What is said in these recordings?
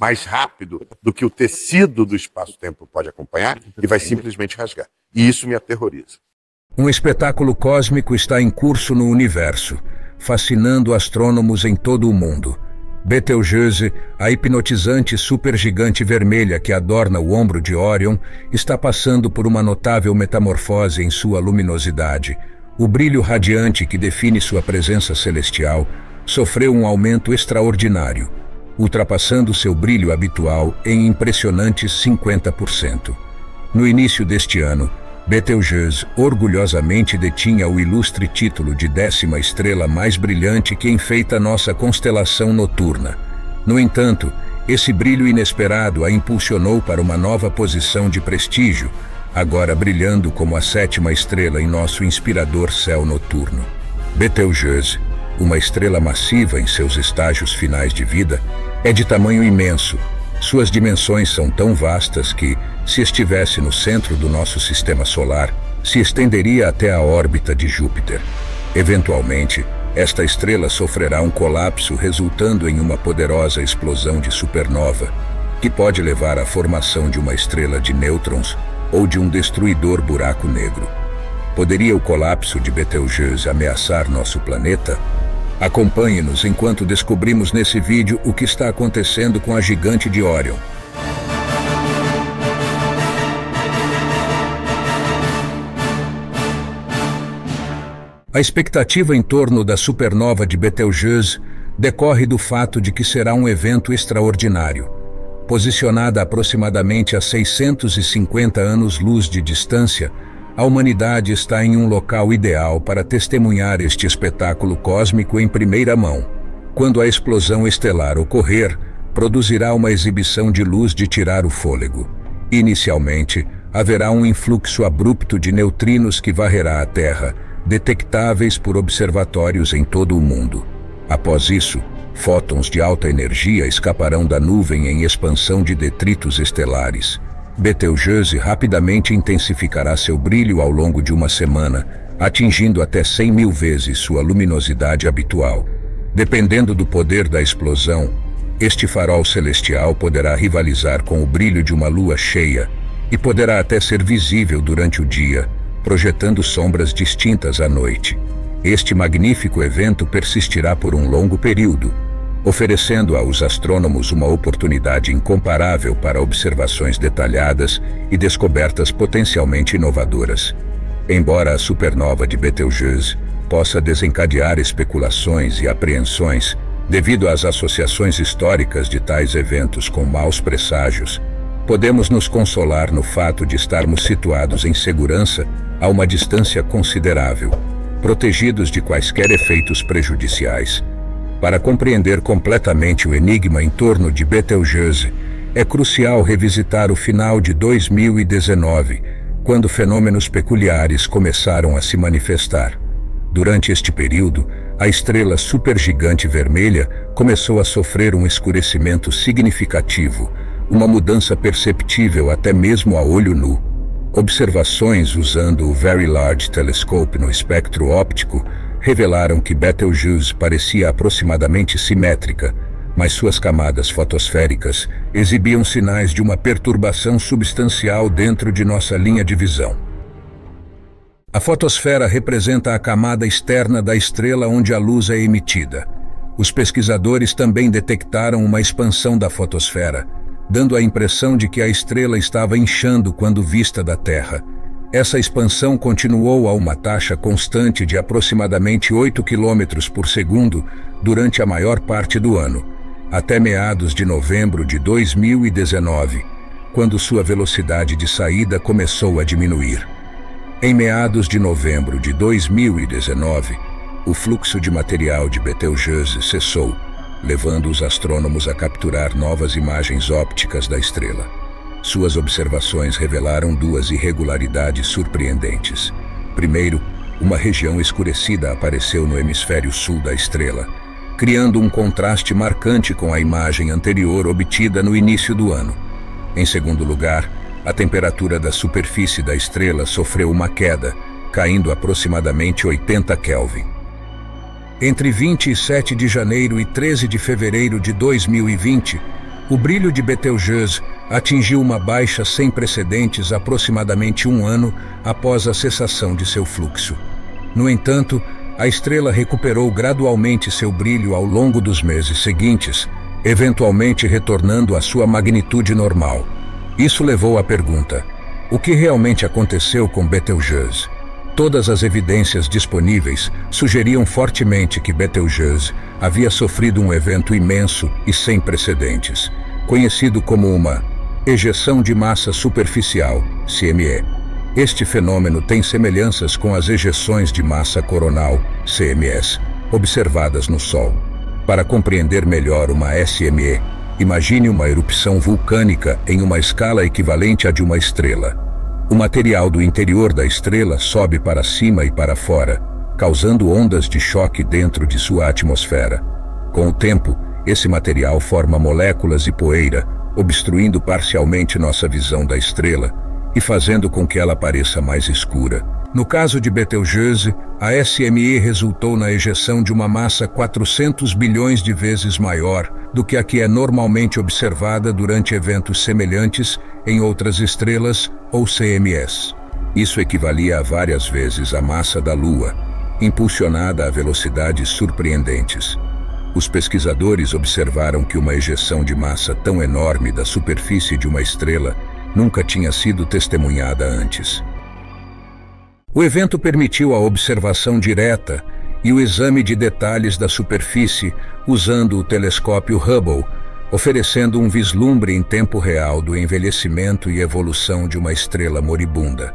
mais rápido do que o tecido do espaço-tempo pode acompanhar e vai simplesmente rasgar. E isso me aterroriza. Um espetáculo cósmico está em curso no universo, fascinando astrônomos em todo o mundo. Betelgeuse, a hipnotizante supergigante vermelha que adorna o ombro de Órion, está passando por uma notável metamorfose em sua luminosidade. O brilho radiante que define sua presença celestial sofreu um aumento extraordinário, ultrapassando seu brilho habitual em impressionantes 50%. No início deste ano, Betelgeuse orgulhosamente detinha o ilustre título de 10ª estrela mais brilhante que enfeita nossa constelação noturna. No entanto, esse brilho inesperado a impulsionou para uma nova posição de prestígio, agora brilhando como a 7ª estrela em nosso inspirador céu noturno. Betelgeuse, uma estrela massiva em seus estágios finais de vida, é de tamanho imenso. Suas dimensões são tão vastas que, se estivesse no centro do nosso sistema solar, se estenderia até a órbita de Júpiter. Eventualmente, esta estrela sofrerá um colapso resultando em uma poderosa explosão de supernova, que pode levar à formação de uma estrela de nêutrons ou de um destruidor buraco negro. Poderia o colapso de Betelgeuse ameaçar nosso planeta? Acompanhe-nos enquanto descobrimos nesse vídeo o que está acontecendo com a gigante de Órion. A expectativa em torno da supernova de Betelgeuse decorre do fato de que será um evento extraordinário. Posicionada aproximadamente a 650 anos-luz de distância, a humanidade está em um local ideal para testemunhar este espetáculo cósmico em primeira mão. Quando a explosão estelar ocorrer, produzirá uma exibição de luz de tirar o fôlego. Inicialmente, haverá um influxo abrupto de neutrinos que varrerá a Terra, detectáveis por observatórios em todo o mundo. Após isso, fótons de alta energia escaparão da nuvem em expansão de detritos estelares. Betelgeuse rapidamente intensificará seu brilho ao longo de uma semana, atingindo até 100.000 vezes sua luminosidade habitual. Dependendo do poder da explosão, este farol celestial poderá rivalizar com o brilho de uma lua cheia e poderá até ser visível durante o dia, projetando sombras distintas à noite. Este magnífico evento persistirá por um longo período, oferecendo aos astrônomos uma oportunidade incomparável para observações detalhadas e descobertas potencialmente inovadoras. Embora a supernova de Betelgeuse possa desencadear especulações e apreensões devido às associações históricas de tais eventos com maus presságios, podemos nos consolar no fato de estarmos situados em segurança a uma distância considerável, protegidos de quaisquer efeitos prejudiciais. Para compreender completamente o enigma em torno de Betelgeuse, é crucial revisitar o final de 2019, quando fenômenos peculiares começaram a se manifestar. Durante este período, a estrela supergigante vermelha começou a sofrer um escurecimento significativo, uma mudança perceptível até mesmo a olho nu. Observações usando o Very Large Telescope no espectro óptico revelaram que Betelgeuse parecia aproximadamente simétrica, mas suas camadas fotosféricas exibiam sinais de uma perturbação substancial dentro de nossa linha de visão. A fotosfera representa a camada externa da estrela onde a luz é emitida. Os pesquisadores também detectaram uma expansão da fotosfera, dando a impressão de que a estrela estava inchando quando vista da Terra. Essa expansão continuou a uma taxa constante de aproximadamente 8 km por segundo durante a maior parte do ano, até meados de novembro de 2019, quando sua velocidade de saída começou a diminuir. Em meados de novembro de 2019, o fluxo de material de Betelgeuse cessou, levando os astrônomos a capturar novas imagens ópticas da estrela. Suas observações revelaram duas irregularidades surpreendentes. Primeiro, uma região escurecida apareceu no hemisfério sul da estrela, criando um contraste marcante com a imagem anterior obtida no início do ano. Em segundo lugar, a temperatura da superfície da estrela sofreu uma queda, caindo aproximadamente 80 Kelvin. Entre 27 de janeiro e 13 de fevereiro de 2020, O brilho de Betelgeuse atingiu uma baixa sem precedentes aproximadamente um ano após a cessação de seu fluxo. No entanto, a estrela recuperou gradualmente seu brilho ao longo dos meses seguintes, eventualmente retornando à sua magnitude normal. Isso levou à pergunta: o que realmente aconteceu com Betelgeuse? Todas as evidências disponíveis sugeriam fortemente que Betelgeuse havia sofrido um evento imenso e sem precedentes, conhecido como uma ejeção de massa superficial, CME. Este fenômeno tem semelhanças com as ejeções de massa coronal, CMS, observadas no Sol. Para compreender melhor uma SME, imagine uma erupção vulcânica em uma escala equivalente à de uma estrela. O material do interior da estrela sobe para cima e para fora, causando ondas de choque dentro de sua atmosfera. Com o tempo, esse material forma moléculas e poeira, obstruindo parcialmente nossa visão da estrela e fazendo com que ela pareça mais escura. No caso de Betelgeuse, a SME resultou na ejeção de uma massa 400 bilhões de vezes maior do que a que é normalmente observada durante eventos semelhantes em outras estrelas ou CMS. Isso equivalia a várias vezes a massa da Lua, impulsionada a velocidades surpreendentes. Os pesquisadores observaram que uma ejeção de massa tão enorme da superfície de uma estrela nunca tinha sido testemunhada antes. O evento permitiu a observação direta e o exame de detalhes da superfície usando o telescópio Hubble, oferecendo um vislumbre em tempo real do envelhecimento e evolução de uma estrela moribunda.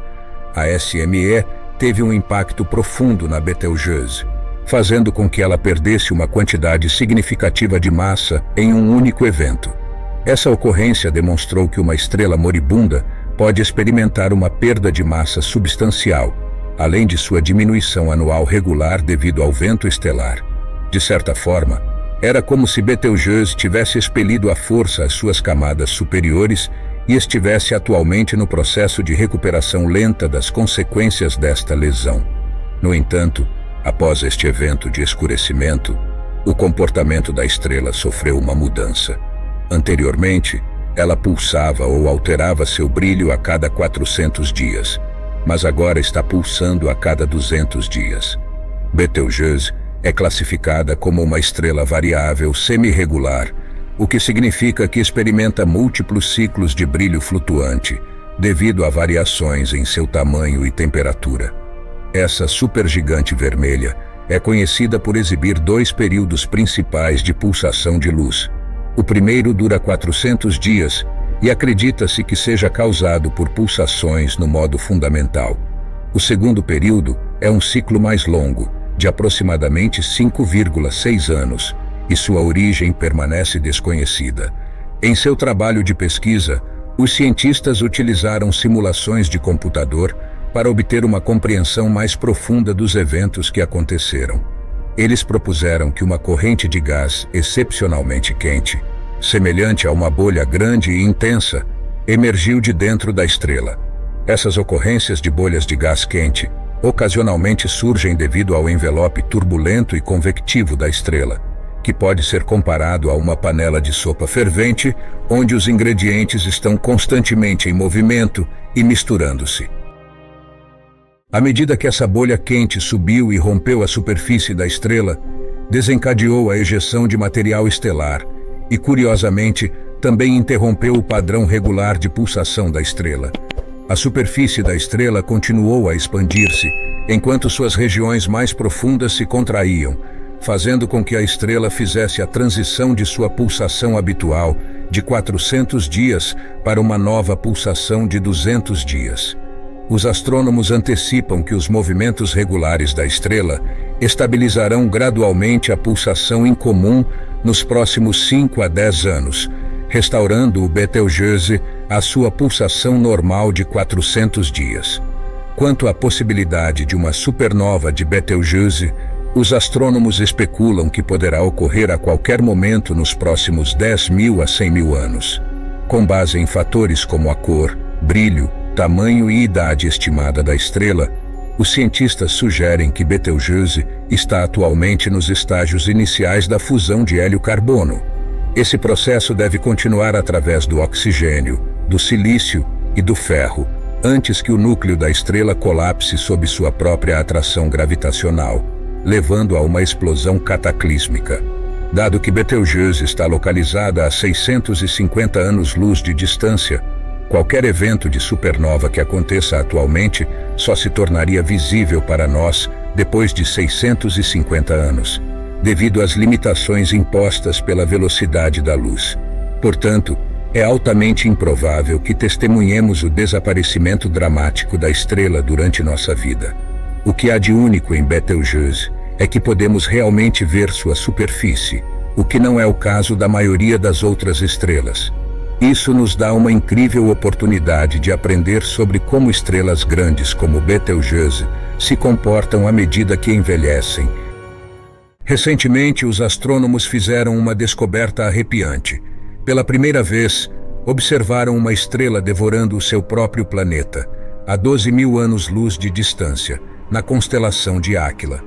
A SME teve um impacto profundo na Betelgeuse, fazendo com que ela perdesse uma quantidade significativa de massa em um único evento. Essa ocorrência demonstrou que uma estrela moribunda pode experimentar uma perda de massa substancial, além de sua diminuição anual regular devido ao vento estelar. De certa forma, era como se Betelgeuse tivesse expelido à força as suas camadas superiores e estivesse atualmente no processo de recuperação lenta das consequências desta lesão. No entanto, após este evento de escurecimento, o comportamento da estrela sofreu uma mudança. Anteriormente, ela pulsava ou alterava seu brilho a cada 400 dias, mas agora está pulsando a cada 200 dias. Betelgeuse é classificada como uma estrela variável semi-regular, o que significa que experimenta múltiplos ciclos de brilho flutuante, devido a variações em seu tamanho e temperatura. Essa supergigante vermelha é conhecida por exibir dois períodos principais de pulsação de luz. O primeiro dura 400 dias, e acredita-se que seja causado por pulsações no modo fundamental. O segundo período é um ciclo mais longo, de aproximadamente 5,6 anos, e sua origem permanece desconhecida. Em seu trabalho de pesquisa, os cientistas utilizaram simulações de computador para obter uma compreensão mais profunda dos eventos que aconteceram. Eles propuseram que uma corrente de gás excepcionalmente quente, semelhante a uma bolha grande e intensa, emergiu de dentro da estrela. Essas ocorrências de bolhas de gás quente ocasionalmente surgem devido ao envelope turbulento e convectivo da estrela, que pode ser comparado a uma panela de sopa fervente, onde os ingredientes estão constantemente em movimento e misturando-se. À medida que essa bolha quente subiu e rompeu a superfície da estrela, desencadeou a ejeção de material estelar, e, curiosamente, também interrompeu o padrão regular de pulsação da estrela. A superfície da estrela continuou a expandir-se, enquanto suas regiões mais profundas se contraíam, fazendo com que a estrela fizesse a transição de sua pulsação habitual de 400 dias para uma nova pulsação de 200 dias. Os astrônomos antecipam que os movimentos regulares da estrela estabilizarão gradualmente a pulsação incomum nos próximos 5 a 10 anos, restaurando o Betelgeuse à sua pulsação normal de 400 dias. Quanto à possibilidade de uma supernova de Betelgeuse, os astrônomos especulam que poderá ocorrer a qualquer momento nos próximos 10 mil a 100 mil anos, com base em fatores como a cor, brilho, tamanho e idade estimada da estrela. Os cientistas sugerem que Betelgeuse está atualmente nos estágios iniciais da fusão de hélio-carbono. Esse processo deve continuar através do oxigênio, do silício e do ferro, antes que o núcleo da estrela colapse sob sua própria atração gravitacional, levando a uma explosão cataclísmica. Dado que Betelgeuse está localizada a 650 anos-luz de distância, qualquer evento de supernova que aconteça atualmente só se tornaria visível para nós depois de 650 anos, devido às limitações impostas pela velocidade da luz. Portanto, é altamente improvável que testemunhemos o desaparecimento dramático da estrela durante nossa vida. O que há de único em Betelgeuse é que podemos realmente ver sua superfície, o que não é o caso da maioria das outras estrelas. Isso nos dá uma incrível oportunidade de aprender sobre como estrelas grandes como Betelgeuse se comportam à medida que envelhecem. Recentemente, os astrônomos fizeram uma descoberta arrepiante. Pela primeira vez, observaram uma estrela devorando o seu próprio planeta, a 12.000 anos-luz de distância, na constelação de Áquila.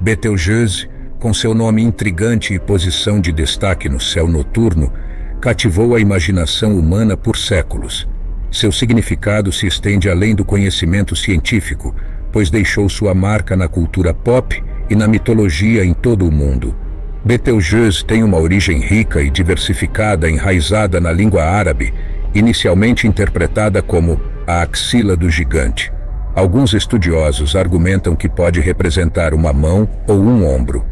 Betelgeuse, com seu nome intrigante e posição de destaque no céu noturno, cativou a imaginação humana por séculos. Seu significado se estende além do conhecimento científico, pois deixou sua marca na cultura pop e na mitologia em todo o mundo. Betelgeuse tem uma origem rica e diversificada enraizada na língua árabe, inicialmente interpretada como a axila do gigante. Alguns estudiosos argumentam que pode representar uma mão ou um ombro.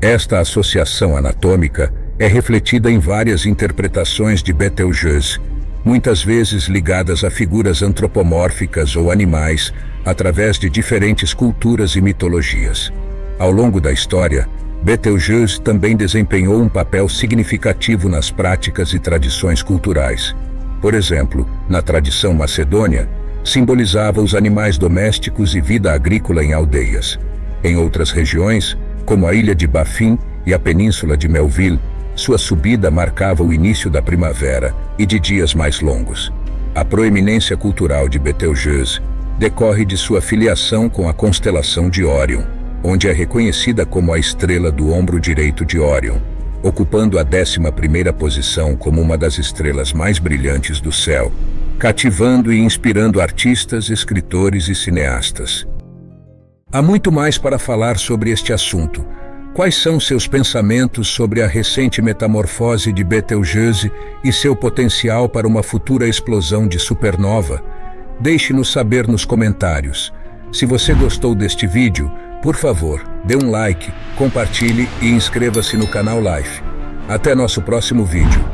Esta associação anatômica é refletida em várias interpretações de Betelgeuse, muitas vezes ligadas a figuras antropomórficas ou animais, através de diferentes culturas e mitologias. Ao longo da história, Betelgeuse também desempenhou um papel significativo nas práticas e tradições culturais. Por exemplo, na tradição macedônia, simbolizava os animais domésticos e vida agrícola em aldeias. Em outras regiões, como a ilha de Baffin e a península de Melville, sua subida marcava o início da primavera e de dias mais longos. A proeminência cultural de Betelgeuse decorre de sua filiação com a constelação de Órion, onde é reconhecida como a estrela do ombro direito de Órion, ocupando a 11ª posição como uma das estrelas mais brilhantes do céu, cativando e inspirando artistas, escritores e cineastas. Há muito mais para falar sobre este assunto. Quais são seus pensamentos sobre a recente metamorfose de Betelgeuse e seu potencial para uma futura explosão de supernova? Deixe-nos saber nos comentários. Se você gostou deste vídeo, por favor, dê um like, compartilhe e inscreva-se no canal Life. Até nosso próximo vídeo.